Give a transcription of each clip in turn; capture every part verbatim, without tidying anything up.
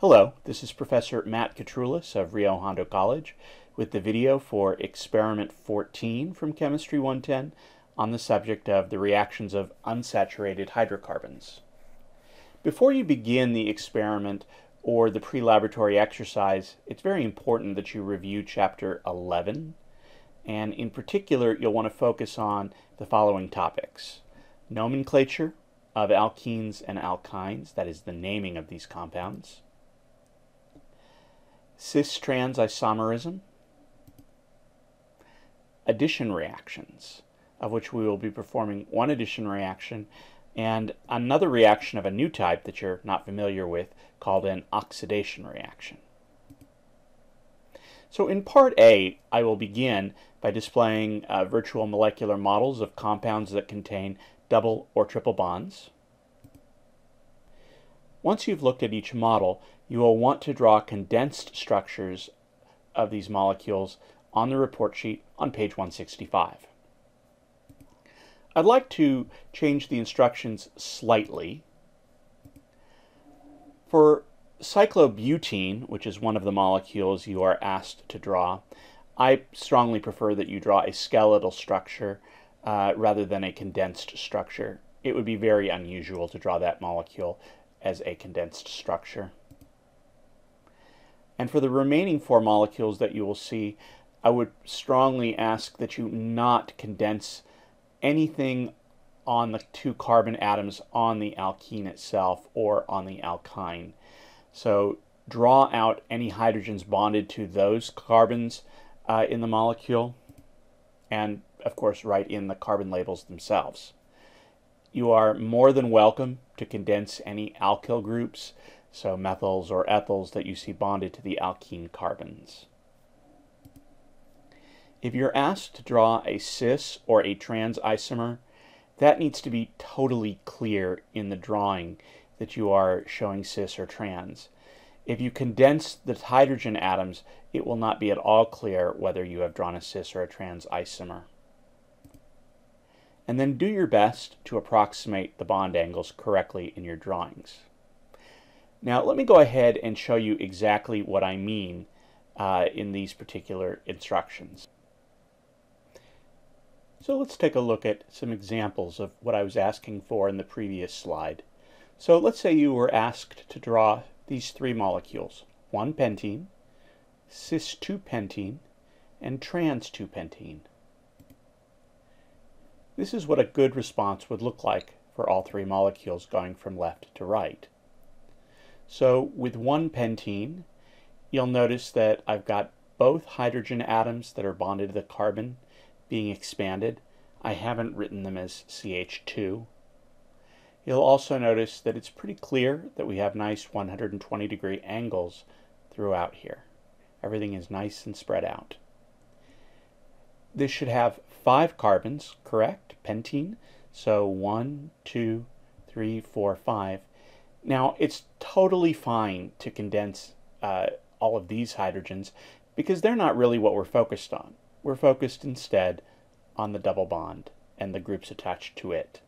Hello, this is Professor Matt Catrullus of Rio Hondo College with the video for Experiment fourteen from Chemistry one ten on the subject of the reactions of unsaturated hydrocarbons. Before you begin the experiment or the pre-laboratory exercise, it's very important that you review Chapter eleven, and in particular you'll want to focus on the following topics: nomenclature of alkenes and alkynes, that is the naming of these compounds, cis-trans isomerism, addition reactions, of which we will be performing one addition reaction and another reaction of a new type that you're not familiar with called an oxidation reaction. So in Part A, I will begin by displaying uh, virtual molecular models of compounds that contain double or triple bonds. Once you've looked at each model, you will want to draw condensed structures of these molecules on the report sheet on page one sixty-five. I'd like to change the instructions slightly. For cyclobutene, which is one of the molecules you are asked to draw, I strongly prefer that you draw a skeletal structure uh, rather than a condensed structure. It would be very unusual to draw that molecule as a condensed structure. And for the remaining four molecules that you will see, I would strongly ask that you not condense anything on the two carbon atoms on the alkene itself or on the alkyne. So draw out any hydrogens bonded to those carbons uh, in the molecule, and of course write in the carbon labels themselves. You are more than welcome to condense any alkyl groups, so methyls or ethyls that you see bonded to the alkene carbons. If you're asked to draw a cis or a trans isomer, that needs to be totally clear in the drawing that you are showing cis or trans. If you condense the hydrogen atoms, it will not be at all clear whether you have drawn a cis or a trans isomer. And then do your best to approximate the bond angles correctly in your drawings. Now let me go ahead and show you exactly what I mean uh, in these particular instructions. So let's take a look at some examples of what I was asking for in the previous slide. So let's say you were asked to draw these three molecules: one pentene, cis two pentene, and trans two pentene. This is what a good response would look like for all three molecules going from left to right. So with one pentene, you'll notice that I've got both hydrogen atoms that are bonded to the carbon being expanded. I haven't written them as C H two. You'll also notice that it's pretty clear that we have nice one hundred twenty degree angles throughout here. Everything is nice and spread out. This should have five carbons, correct? Pentene. So one, two, three, four, five. Now it's totally fine to condense uh, all of these hydrogens because they're not really what we're focused on. We're focused instead on the double bond and the groups attached to it.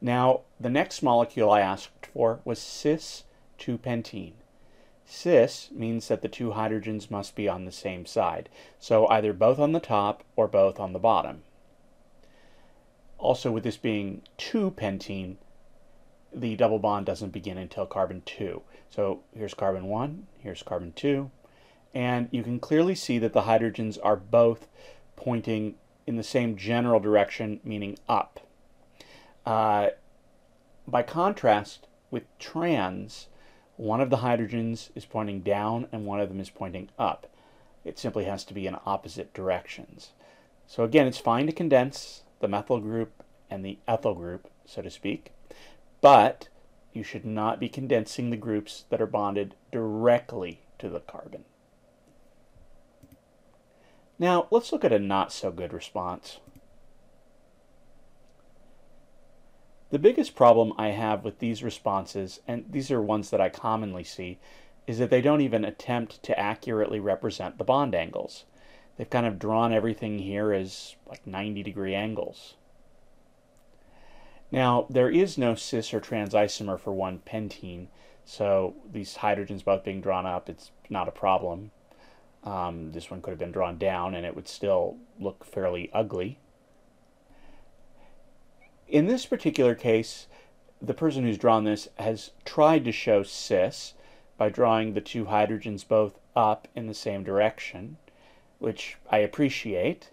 Now the next molecule I asked for was cis two pentene. Cis means that the two hydrogens must be on the same side, so either both on the top or both on the bottom. Also, with this being two pentene, the double bond doesn't begin until carbon two. So here's carbon one, here's carbon two, and you can clearly see that the hydrogens are both pointing in the same general direction, meaning up. Uh, by contrast, with trans, one of the hydrogens is pointing down and one of them is pointing up. It simply has to be in opposite directions. So again, it's fine to condense the methyl group and the ethyl group, so to speak, but you should not be condensing the groups that are bonded directly to the carbon. Now let's look at a not so good response. The biggest problem I have with these responses, and these are ones that I commonly see, is that they don't even attempt to accurately represent the bond angles. They've kind of drawn everything here as like ninety degree angles. Now there is no cis or trans isomer for one pentene, So these hydrogens both being drawn up, it's not a problem. Um, this one could have been drawn down and it would still look fairly ugly. In this particular case, the person who's drawn this has tried to show cis by drawing the two hydrogens both up in the same direction, which I appreciate,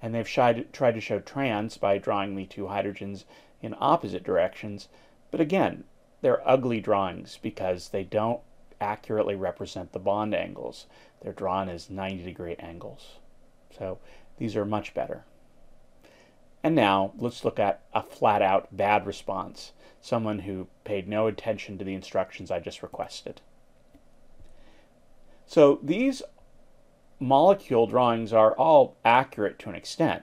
and they've tried to show trans by drawing the two hydrogens in opposite directions, but again, they're ugly drawings because they don't accurately represent the bond angles. They're drawn as ninety degree angles. So these are much better. And now let's look at a flat out bad response. Someone who paid no attention to the instructions I just requested. So these molecule drawings are all accurate to an extent.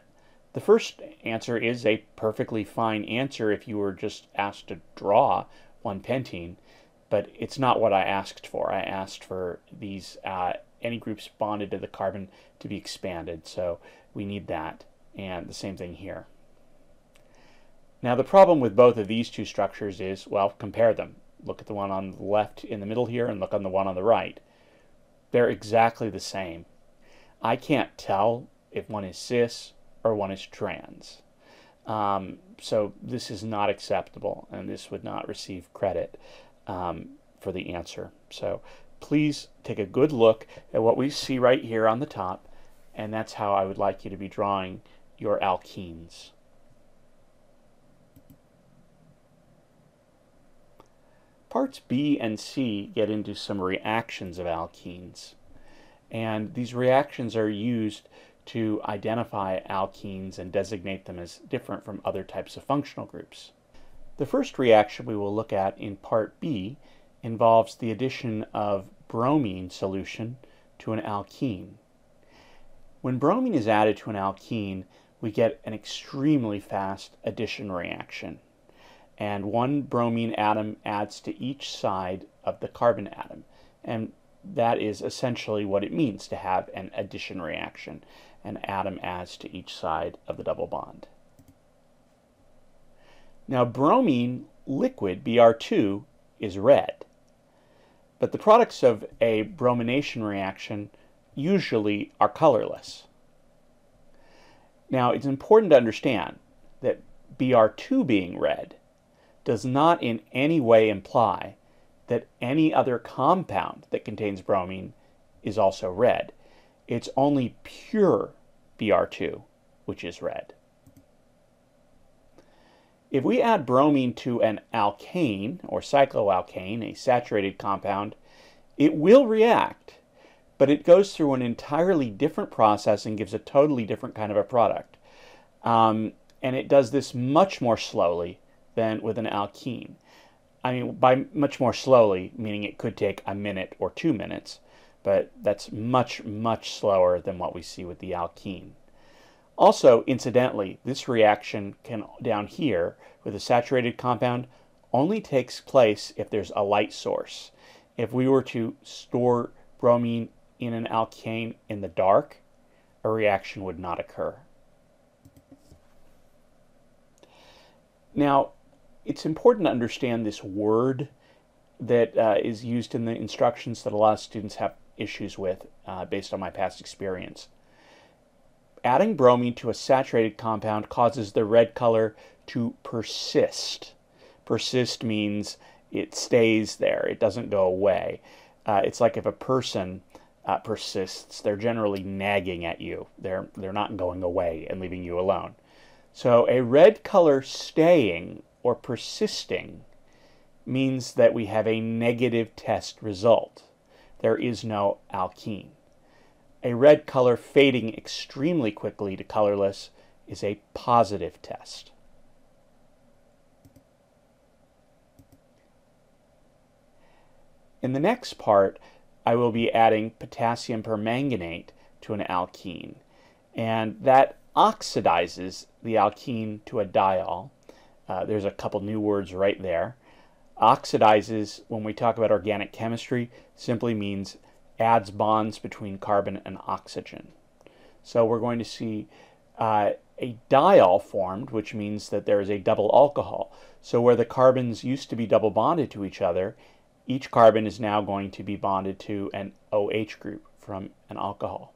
The first answer is a perfectly fine answer if you were just asked to draw one pentene, but it's not what I asked for. I asked for these uh, any groups bonded to the carbon to be expanded, so we need that, and the same thing here. Now the problem with both of these two structures is, well, compare them. Look at the one on the left in the middle here and look on the one on the right. They're exactly the same. I can't tell if one is cis or one is trans. Um, so this is not acceptable, and this would not receive credit um, for the answer. So please take a good look at what we see right here on the top, and that's how I would like you to be drawing your alkenes. Parts B and C get into some reactions of alkenes, and these reactions are used to identify alkenes and designate them as different from other types of functional groups. The first reaction we will look at in part B involves the addition of bromine solution to an alkene. When bromine is added to an alkene, we get an extremely fast addition reaction. And one bromine atom adds to each side of the carbon atom. And that is essentially what it means to have an addition reaction. An atom adds to each side of the double bond. Now bromine liquid, B R two, is red. But the products of a bromination reaction usually are colorless. Now it's important to understand that B R two being red does not in any way imply that any other compound that contains bromine is also red. It's only pure B R two which is red. If we add bromine to an alkane or cycloalkane, a saturated compound, it will react, but it goes through an entirely different process and gives a totally different kind of a product. Um, and it does this much more slowly than with an alkene. I mean, by much more slowly, meaning it could take a minute or two minutes, but that's much, much slower than what we see with the alkene. Also, incidentally, this reaction can, down here, with a saturated compound, only takes place if there's a light source. If we were to store bromine in an alkane in the dark, a reaction would not occur. Now, it's important to understand this word that uh, is used in the instructions that a lot of students have issues with uh, based on my past experience. Adding bromine to a saturated compound causes the red color to persist. Persist means it stays there, it doesn't go away. Uh, it's like if a person uh, persists, they're generally nagging at you. They're, they're not going away and leaving you alone. So a red color staying or persisting means that we have a negative test result. There is no alkene. A red color fading extremely quickly to colorless is a positive test. In the next part, I will be adding potassium permanganate to an alkene, and that oxidizes the alkene to a diol. Uh, there's a couple new words right there. Oxidizes, when we talk about organic chemistry, simply means adds bonds between carbon and oxygen. So we're going to see uh, a diol formed, which means that there is a double alcohol. So where the carbons used to be double bonded to each other, Each carbon is now going to be bonded to an O H group from an alcohol.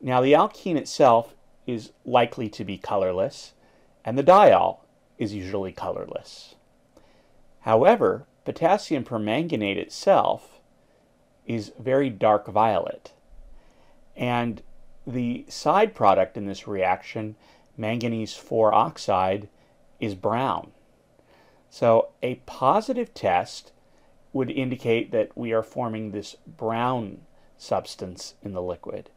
Now the alkene itself is likely to be colorless, and the diol is usually colorless. However, potassium permanganate itself is very dark violet, and the side product in this reaction, manganese four oxide, is brown. So a positive test would indicate that we are forming this brown substance in the liquid.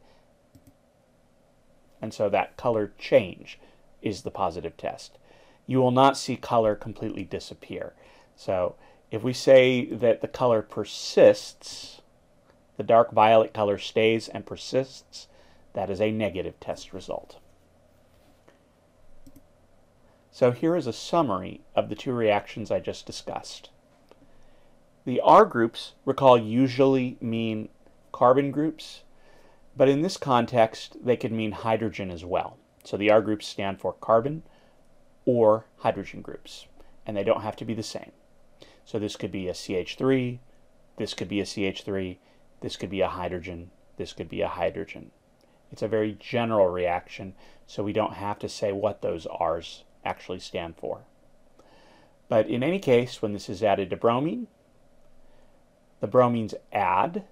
And so that color change is the positive test. You will not see color completely disappear. So if we say that the color persists, the dark violet color stays and persists, that is a negative test result. So here is a summary of the two reactions I just discussed. The R groups, recall, usually mean carbon groups, but in this context they could mean hydrogen as well. So the R groups stand for carbon or hydrogen groups, and they don't have to be the same. So this could be a C H three, this could be a C H three, this could be a hydrogen, this could be a hydrogen. It's a very general reaction, so we don't have to say what those R's actually stand for. But in any case, when this is added to bromine, the bromines add.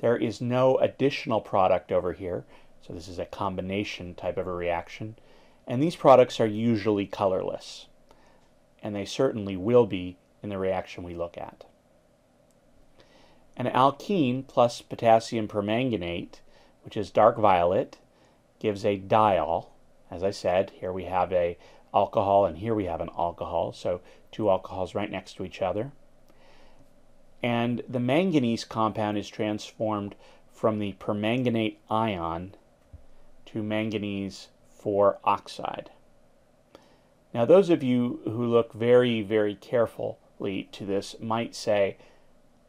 There is no additional product over here, so this is a combination type of a reaction, and these products are usually colorless, and they certainly will be in the reaction we look at. An alkene plus potassium permanganate, which is dark violet, gives a diol. As I said, here we have an alcohol and here we have an alcohol, so two alcohols right next to each other. And the manganese compound is transformed from the permanganate ion to manganese four oxide. Now those of you who look very, very carefully to this might say,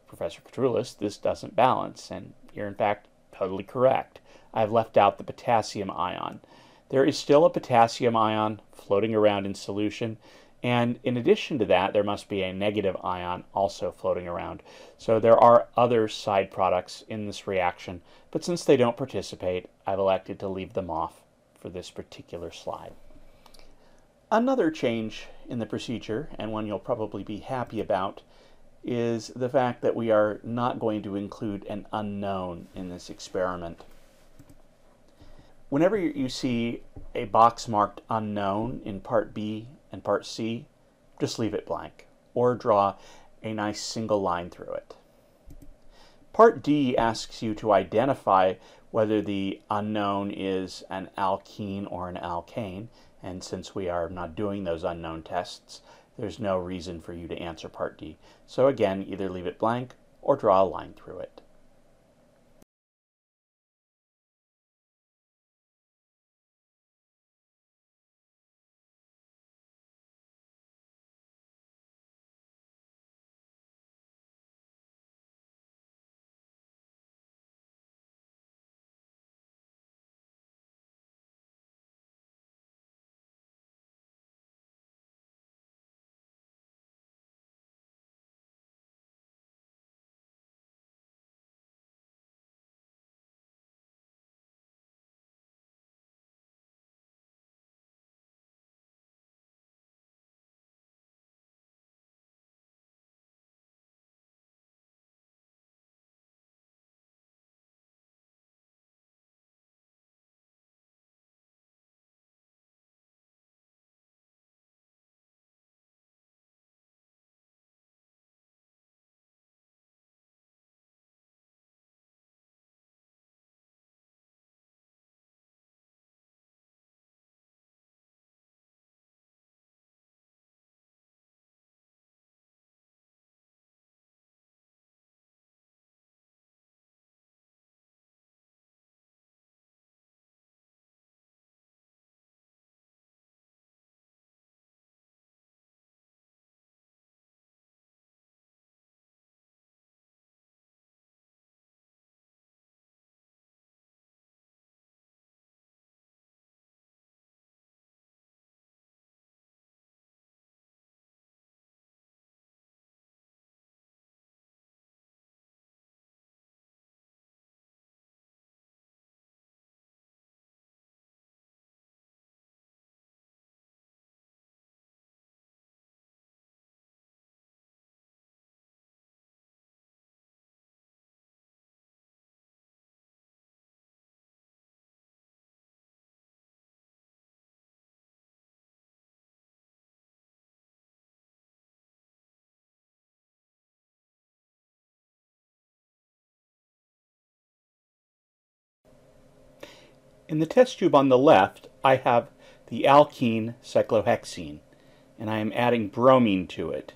Professor Catrullus, this doesn't balance, and you're in fact totally correct. I've left out the potassium ion. There is still a potassium ion floating around in solution, and in addition to that, there must be a negative ion also floating around. So there are other side products in this reaction, but since they don't participate, I've elected to leave them off for this particular slide. Another change in the procedure, and one you'll probably be happy about, is the fact that we are not going to include an unknown in this experiment. Whenever you see a box marked unknown in part B and part C, just leave it blank or draw a nice single line through it. Part D asks you to identify whether the unknown is an alkene or an alkane, and since we are not doing those unknown tests, there's no reason for you to answer part D. So again, either leave it blank or draw a line through it. In the test tube on the left, I have the alkene cyclohexene, and I am adding bromine to it.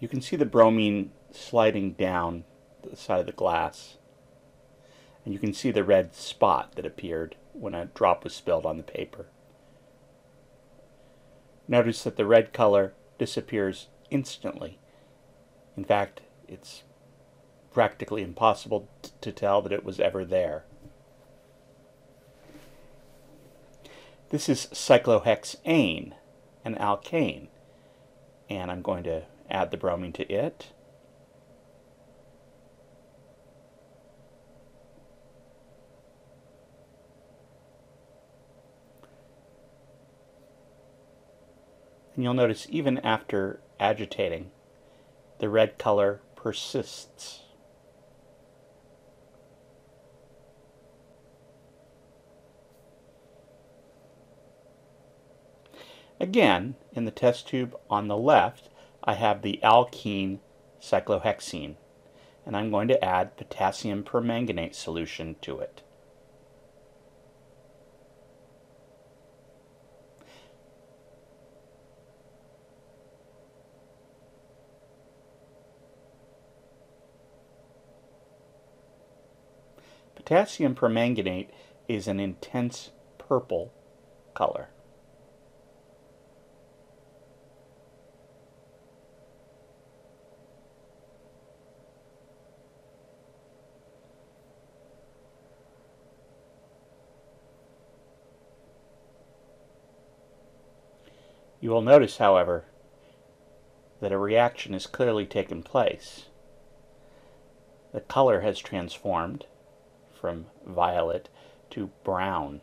You can see the bromine sliding down the side of the glass, and you can see the red spot that appeared when a drop was spilled on the paper. Notice that the red color disappears instantly. In fact, it's practically impossible to tell that it was ever there. This is cyclohexane, an alkane, and I'm going to add the bromine to it. And you'll notice even after agitating, the red color persists. Again, in the test tube on the left, I have the alkene cyclohexene, and I'm going to add potassium permanganate solution to it. Potassium permanganate is an intense purple color. You will notice, however, that a reaction has clearly taken place. The color has transformed from violet to brown.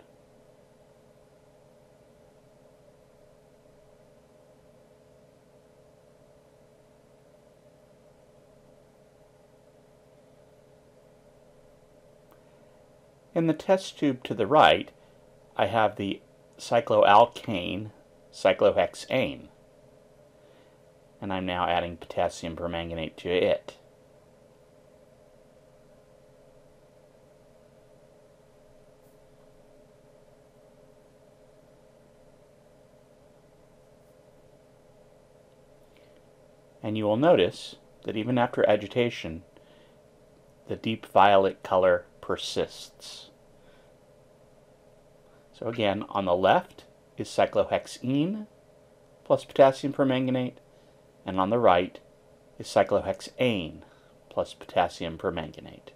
In the test tube to the right, I have the cycloalkane cyclohexane, and I'm now adding potassium permanganate to it. And you will notice that even after agitation, the deep violet color persists. So again, on the left is cyclohexene plus potassium permanganate, and on the right is cyclohexane plus potassium permanganate.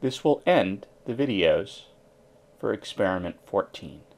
This will end the videos for Experiment fourteen.